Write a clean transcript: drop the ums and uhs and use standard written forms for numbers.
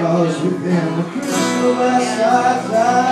'Cause within the crystal glass I fly.